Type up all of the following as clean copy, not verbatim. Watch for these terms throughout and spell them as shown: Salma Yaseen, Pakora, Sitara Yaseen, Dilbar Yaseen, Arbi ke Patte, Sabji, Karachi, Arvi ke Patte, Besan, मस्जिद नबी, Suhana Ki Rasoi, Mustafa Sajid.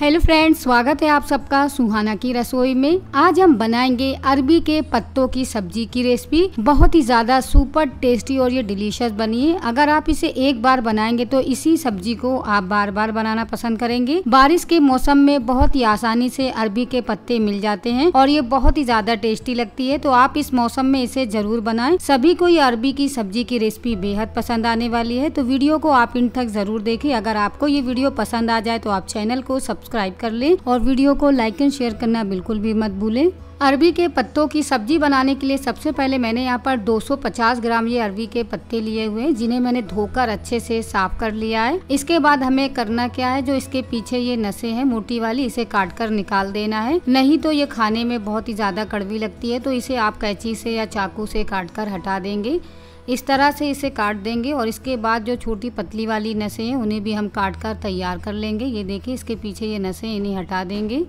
Hello friends, स्वागत है आप सबका सुहाना की रसोई में। आज हम बनाएंगे अरबी के पत्तों की सब्जी की रेसिपी। बहुत ही ज़्यादा सुपर टेस्टी और ये डिलीशियस बनी है। अगर आप इसे एक बार बनाएंगे तो इसी सब्जी को आप बार बार बनाना पसंद करेंगे। बारिश के मौसम में बहुत ही आसानी से अरबी के पत्ते मिल जाते हैं और ये बहुत ही ज़्यादा टेस्टी लगती है, तो आप इस मौसम में इसे जरूर बनाएं। सभी को ये अरबी की सब्जी की रेसिपी बेहद पसंद आने वाली है, तो वीडियो को आप अंत तक जरूर देखें। अगर आपको ये वीडियो पसंद आ जाए तो आप चैनल को सब्सक्राइब कर लें और वीडियो को लाइक एंड शेयर करना बिल्कुल भी मत भूलें। अरबी के पत्तों की सब्जी बनाने के लिए सबसे पहले मैंने यहाँ पर 250 ग्राम ये अरबी के पत्ते लिए हुए हैं, जिन्हें मैंने धोकर अच्छे से साफ कर लिया है। इसके बाद हमें करना क्या है, जो इसके पीछे ये नसें हैं मोटी वाली, इसे काटकर निकाल देना है। नहीं तो ये खाने में बहुत ही ज़्यादा कड़वी लगती है, तो इसे आप कैंची से या चाकू से काटकर हटा देंगे। इस तरह से इसे काट देंगे और इसके बाद जो छोटी पतली वाली नसें हैं उन्हें भी हम काट कर तैयार कर लेंगे। ये देखिए, इसके पीछे ये नसें, इन्हें हटा देंगे।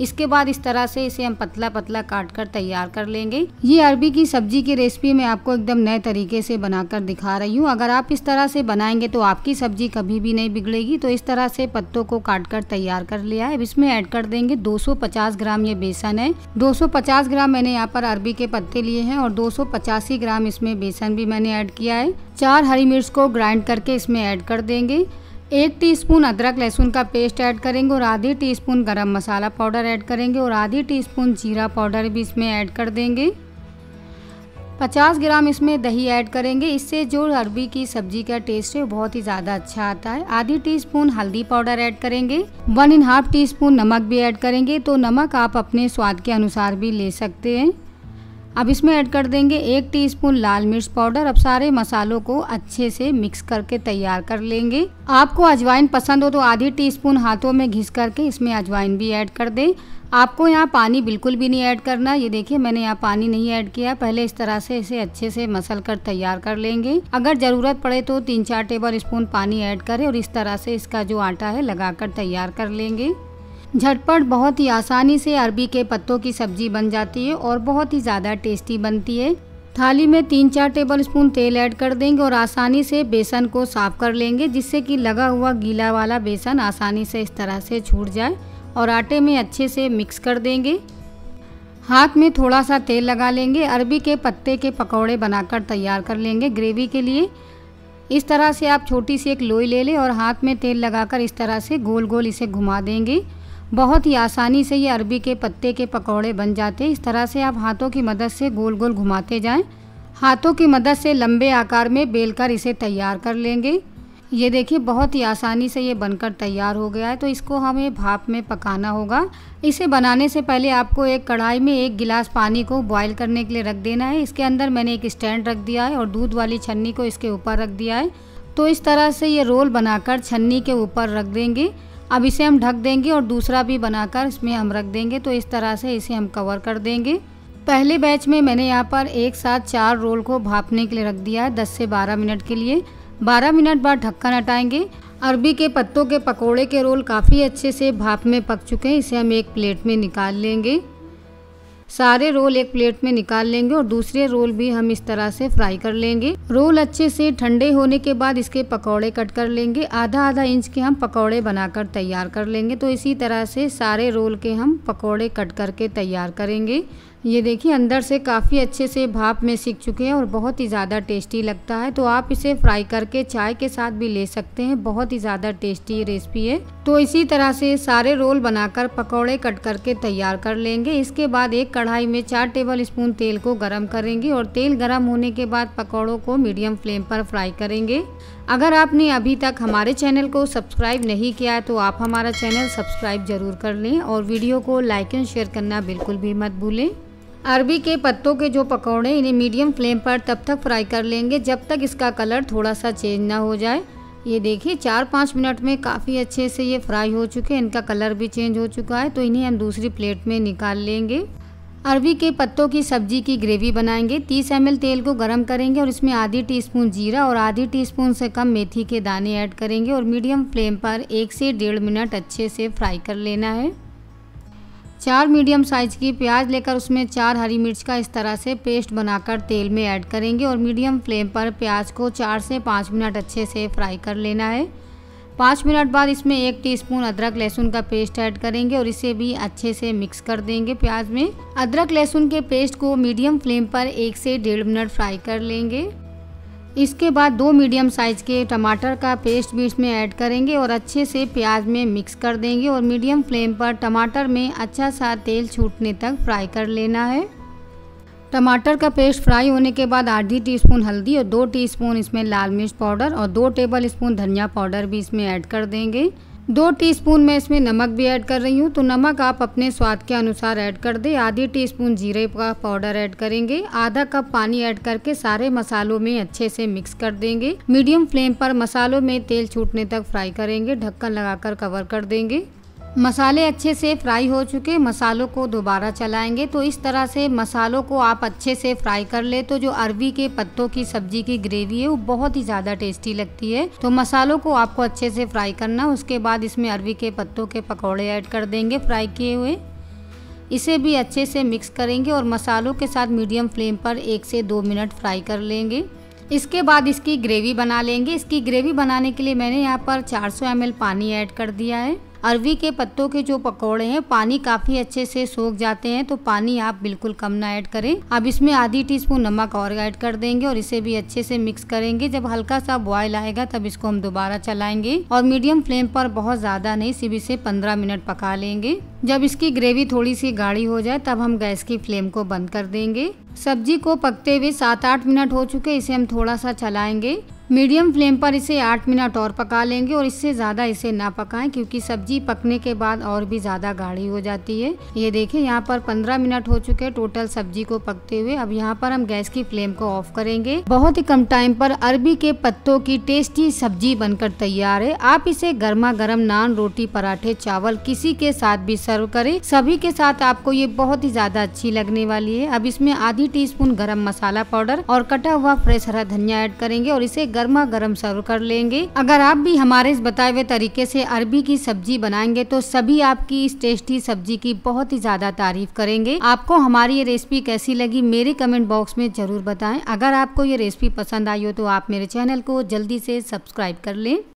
इसके बाद इस तरह से इसे हम पतला पतला काट कर तैयार कर लेंगे। ये अरबी की सब्जी की रेसिपी मैं आपको एकदम नए तरीके से बनाकर दिखा रही हूँ। अगर आप इस तरह से बनाएंगे तो आपकी सब्जी कभी भी नहीं बिगड़ेगी। तो इस तरह से पत्तों को काट कर तैयार कर लिया है। अब इसमें ऐड कर देंगे 250 ग्राम ये बेसन है। 250 ग्राम मैंने यहाँ पर अरबी के पत्ते लिए हैं और 285 ग्राम इसमें बेसन भी मैंने ऐड किया है। 4 हरी मिर्च को ग्राइंड करके इसमें ऐड कर देंगे। 1 टीस्पून अदरक लहसुन का पेस्ट ऐड करेंगे और आधी टीस्पून गरम मसाला पाउडर ऐड करेंगे और आधी टीस्पून जीरा पाउडर भी इसमें ऐड कर देंगे। 50 ग्राम इसमें दही ऐड करेंगे, इससे जो अरबी की सब्जी का टेस्ट है वो बहुत ही ज़्यादा अच्छा आता है। आधी टीस्पून हल्दी पाउडर ऐड करेंगे। 1½ टीस्पून नमक भी ऐड करेंगे, तो नमक आप अपने स्वाद के अनुसार भी ले सकते हैं। अब इसमें ऐड कर देंगे 1 टीस्पून लाल मिर्च पाउडर। अब सारे मसालों को अच्छे से मिक्स करके तैयार कर लेंगे। आपको अजवाइन पसंद हो तो आधी टीस्पून हाथों में घिस करके इसमें अजवाइन भी ऐड कर दें। आपको यहाँ पानी बिल्कुल भी नहीं ऐड करना। ये देखिए, मैंने यहाँ पानी नहीं ऐड किया। पहले इस तरह से इसे अच्छे से मसल कर तैयार कर लेंगे। अगर ज़रूरत पड़े तो 3-4 टेबल स्पून पानी ऐड करें और इस तरह से इसका जो आटा है लगा कर तैयार कर लेंगे। झटपट बहुत ही आसानी से अरबी के पत्तों की सब्जी बन जाती है और बहुत ही ज़्यादा टेस्टी बनती है। थाली में 3-4 टेबलस्पून तेल ऐड कर देंगे और आसानी से बेसन को साफ कर लेंगे, जिससे कि लगा हुआ गीला वाला बेसन आसानी से इस तरह से छूट जाए और आटे में अच्छे से मिक्स कर देंगे। हाथ में थोड़ा सा तेल लगा लेंगे। अरबी के पत्ते के पकौड़े बनाकर तैयार कर लेंगे ग्रेवी के लिए। इस तरह से आप छोटी सी एक लोई ले लें और हाथ में तेल लगाकर इस तरह से गोल गोल इसे घुमा देंगे। बहुत ही आसानी से ये अरबी के पत्ते के पकौड़े बन जाते हैं। इस तरह से आप हाथों की मदद से गोल गोल घुमाते जाएं। हाथों की मदद से लंबे आकार में बेलकर इसे तैयार कर लेंगे। ये देखिए, बहुत ही आसानी से ये बनकर तैयार हो गया है। तो इसको हमें भाप में पकाना होगा। इसे बनाने से पहले आपको एक कढ़ाई में 1 गिलास पानी को बॉयल करने के लिए रख देना है। इसके अंदर मैंने एक स्टैंड रख दिया है और दूध वाली छन्नी को इसके ऊपर रख दिया है। तो इस तरह से ये रोल बनाकर छन्नी के ऊपर रख देंगे। अब इसे हम ढक देंगे और दूसरा भी बनाकर इसमें हम रख देंगे। तो इस तरह से इसे हम कवर कर देंगे। पहले बैच में मैंने यहाँ पर एक साथ 4 रोल को भापने के लिए रख दिया है 10 से 12 मिनट के लिए। 12 मिनट बाद ढक्कन हटाएंगे। अरबी के पत्तों के पकोड़े के रोल काफ़ी अच्छे से भाप में पक चुके हैं। इसे हम एक प्लेट में निकाल लेंगे। सारे रोल एक प्लेट में निकाल लेंगे और दूसरे रोल भी हम इस तरह से फ्राई कर लेंगे। रोल अच्छे से ठंडे होने के बाद इसके पकौड़े कट कर लेंगे। आधा इंच के हम पकौड़े बनाकर तैयार कर लेंगे। तो इसी तरह से सारे रोल के हम पकौड़े कट करके तैयार करेंगे। ये देखिए, अंदर से काफ़ी अच्छे से भाप में सिक चुके हैं और बहुत ही ज़्यादा टेस्टी लगता है। तो आप इसे फ्राई करके चाय के साथ भी ले सकते हैं। बहुत ही ज़्यादा टेस्टी रेसिपी है। तो इसी तरह से सारे रोल बनाकर पकौड़े कट करके तैयार कर लेंगे। इसके बाद एक कढ़ाई में 4 टेबलस्पून तेल को गरम करेंगे और तेल गरम होने के बाद पकौड़ों को मीडियम फ्लेम पर फ्राई करेंगे। अगर आपने अभी तक हमारे चैनल को सब्सक्राइब नहीं किया है तो आप हमारा चैनल सब्सक्राइब जरूर कर लें और वीडियो को लाइक एंड शेयर करना बिल्कुल भी मत भूलें। अरबी के पत्तों के जो पकौड़े, इन्हें मीडियम फ्लेम पर तब तक फ्राई कर लेंगे जब तक इसका कलर थोड़ा सा चेंज ना हो जाए। ये देखिए, 4-5 मिनट में काफ़ी अच्छे से ये फ्राई हो चुके हैं। इनका कलर भी चेंज हो चुका है। तो इन्हें हम दूसरी प्लेट में निकाल लेंगे। अरबी के पत्तों की सब्जी की ग्रेवी बनाएंगे। 30 ml तेल को गर्म करेंगे और इसमें आधी टीस्पून जीरा और आधी टीस्पून से कम मेथी के दाने ऐड करेंगे और मीडियम फ्लेम पर 1 से 1.5 मिनट अच्छे से फ्राई कर लेना है। 4 मीडियम साइज़ की प्याज लेकर उसमें 4 हरी मिर्च का इस तरह से पेस्ट बनाकर तेल में ऐड करेंगे और मीडियम फ्लेम पर प्याज को 4 से 5 मिनट अच्छे से फ्राई कर लेना है। 5 मिनट बाद इसमें 1 टीस्पून अदरक लहसुन का पेस्ट ऐड करेंगे और इसे भी अच्छे से मिक्स कर देंगे। प्याज में अदरक लहसुन के पेस्ट को मीडियम फ्लेम पर 1 से 1.5 मिनट फ्राई कर लेंगे। इसके बाद 2 मीडियम साइज के टमाटर का पेस्ट भी इसमें ऐड करेंगे और अच्छे से प्याज में मिक्स कर देंगे और मीडियम फ्लेम पर टमाटर में अच्छा सा तेल छूटने तक फ्राई कर लेना है। टमाटर का पेस्ट फ्राई होने के बाद आधी टीस्पून हल्दी और 2 टीस्पून इसमें लाल मिर्च पाउडर और 2 टेबल स्पून धनिया पाउडर भी इसमें ऐड कर देंगे। 2 टीस्पून मैं इसमें नमक भी ऐड कर रही हूँ, तो नमक आप अपने स्वाद के अनुसार ऐड कर दें। आधी टीस्पून जीरे का पाउडर ऐड करेंगे। आधा कप पानी ऐड करके सारे मसालों में अच्छे से मिक्स कर देंगे। मीडियम फ्लेम पर मसालों में तेल छूटने तक फ्राई करेंगे। ढक्कन लगाकर कवर कर देंगे। मसाले अच्छे से फ्राई हो चुके, मसालों को दोबारा चलाएंगे। तो इस तरह से मसालों को आप अच्छे से फ्राई कर ले तो जो अरवी के पत्तों की सब्जी की ग्रेवी है वो बहुत ही ज़्यादा टेस्टी लगती है। तो मसालों को आपको अच्छे से फ्राई करना। उसके बाद इसमें अरवी के पत्तों के पकौड़े ऐड कर देंगे फ्राई किए हुए। इसे भी अच्छे से मिक्स करेंगे और मसालों के साथ मीडियम फ्लेम पर 1 से 2 मिनट फ्राई कर लेंगे। इसके बाद इसकी ग्रेवी बना लेंगे। इसकी ग्रेवी बनाने के लिए मैंने यहाँ पर 400 ml पानी ऐड कर दिया है। अरवी के पत्तों के जो पकौड़े हैं पानी काफ़ी अच्छे से सोख जाते हैं, तो पानी आप बिल्कुल कम ना ऐड करें। अब इसमें आधी टीस्पून नमक और ऐड कर देंगे और इसे भी अच्छे से मिक्स करेंगे। जब हल्का सा बॉयल आएगा तब इसको हम दोबारा चलाएंगे और मीडियम फ्लेम पर बहुत ज़्यादा नहीं, सिर्फ इसे 15 मिनट पका लेंगे। जब इसकी ग्रेवी थोड़ी सी गाढ़ी हो जाए तब हम गैस की फ्लेम को बंद कर देंगे। सब्जी को पकते हुए 7-8 मिनट हो चुके, इसे हम थोड़ा सा चलाएंगे। मीडियम फ्लेम पर इसे 8 मिनट और पका लेंगे और इससे ज़्यादा इसे ना पकाएं, क्योंकि सब्जी पकने के बाद और भी ज़्यादा गाढ़ी हो जाती है। ये देखिए यहाँ पर 15 मिनट हो चुके टोटल सब्जी को पकते हुए। अब यहाँ पर हम गैस की फ्लेम को ऑफ करेंगे। बहुत ही कम टाइम पर अरबी के पत्तों की टेस्टी सब्जी बनकर तैयार है। आप इसे गर्मा गर्म नान, रोटी, पराठे, चावल किसी के साथ भी सर्व करें। सभी के साथ आपको ये बहुत ही ज़्यादा अच्छी लगने वाली है। अब इसमें आधी टीस्पून गरम मसाला पाउडर और कटा हुआ फ्रेश हरा धनिया ऐड करेंगे और इसे गर्मा गर्म सर्व कर लेंगे। अगर आप भी हमारे इस बताए हुए तरीके से अरबी की सब्जी बनाएंगे तो सभी आपकी इस टेस्टी सब्जी की बहुत ही ज्यादा तारीफ करेंगे। आपको हमारी ये रेसिपी कैसी लगी मेरे कमेंट बॉक्स में जरूर बताएं। अगर आपको ये रेसिपी पसंद आई हो तो आप मेरे चैनल को जल्दी से सब्सक्राइब कर लें।